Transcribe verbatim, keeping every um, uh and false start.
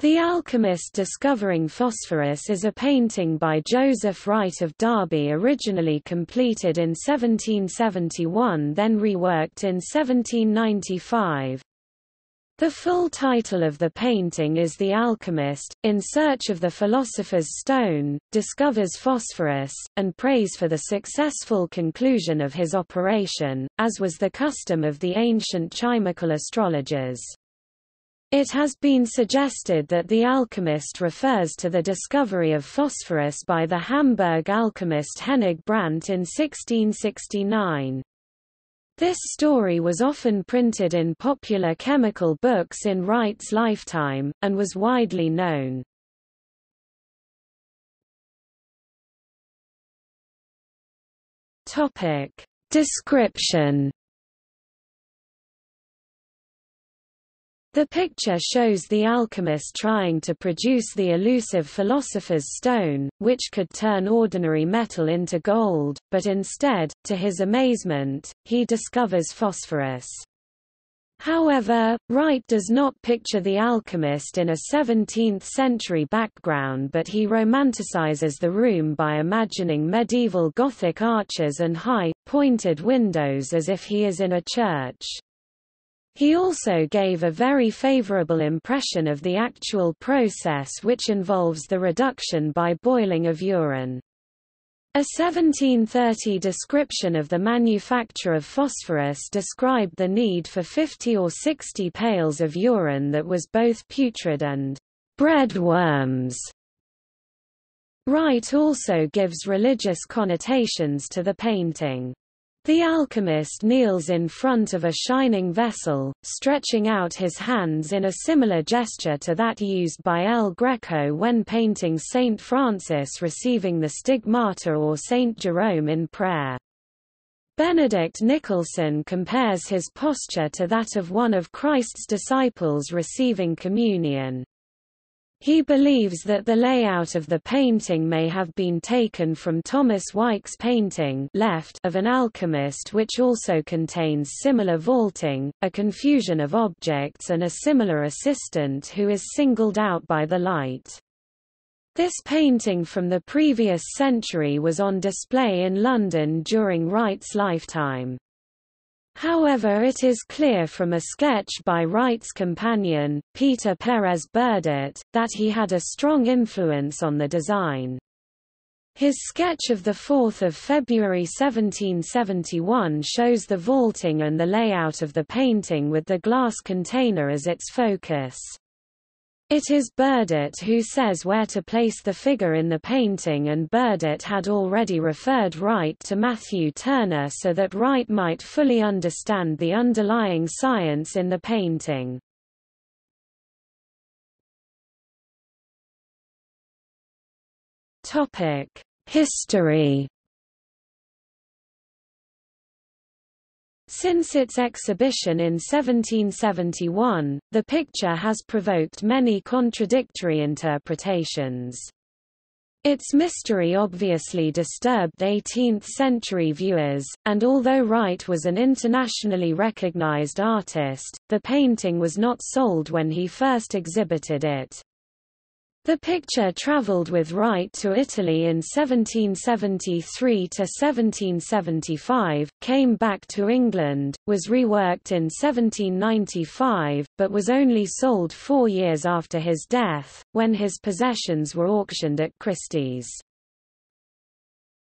The Alchymist Discovering Phosphorus is a painting by Joseph Wright of Derby originally completed in seventeen seventy-one, then reworked in seventeen ninety-five. The full title of the painting is The Alchymist, in Search of the Philosopher's Stone, Discovers Phosphorus, and prays for the successful conclusion of his operation, as was the custom of the ancient chimical astrologers. It has been suggested that the alchemist refers to the discovery of phosphorus by the Hamburg alchemist Hennig Brandt in sixteen sixty-nine. This story was often printed in popular chemical books in Wright's lifetime, and was widely known. Topic. Description. The picture shows the alchemist trying to produce the elusive philosopher's stone, which could turn ordinary metal into gold, but instead, to his amazement, he discovers phosphorus. However, Wright does not picture the alchemist in a seventeenth-century background, but he romanticizes the room by imagining medieval Gothic arches and high, pointed windows as if he is in a church. He also gave a very favorable impression of the actual process, which involves the reduction by boiling of urine. A seventeen thirty description of the manufacture of phosphorus described the need for fifty or sixty pails of urine that was both putrid and bread worms. Wright also gives religious connotations to the painting. The alchemist kneels in front of a shining vessel, stretching out his hands in a similar gesture to that used by El Greco when painting Saint Francis receiving the stigmata or Saint Jerome in prayer. Benedict Nicholson compares his posture to that of one of Christ's disciples receiving communion. He believes that the layout of the painting may have been taken from Thomas Wyke's painting Left of an Alchemist, which also contains similar vaulting, a confusion of objects and a similar assistant who is singled out by the light. This painting from the previous century was on display in London during Wright's lifetime. However, it is clear from a sketch by Wright's companion, Peter Perez Burdett, that he had a strong influence on the design. His sketch of the fourth of February seventeen seventy-one shows the vaulting and the layout of the painting with the glass container as its focus. It is Burdett who says where to place the figure in the painting, and Burdett had already referred Wright to Matthew Turner so that Wright might fully understand the underlying science in the painting. Topic: History. Since its exhibition in seventeen seventy-one, the picture has provoked many contradictory interpretations. Its mystery obviously disturbed eighteenth-century viewers, and although Wright was an internationally recognized artist, the painting was not sold when he first exhibited it. The picture travelled with Wright to Italy in seventeen seventy-three to seventeen seventy-five, came back to England, was reworked in seventeen ninety-five, but was only sold four years after his death, when his possessions were auctioned at Christie's.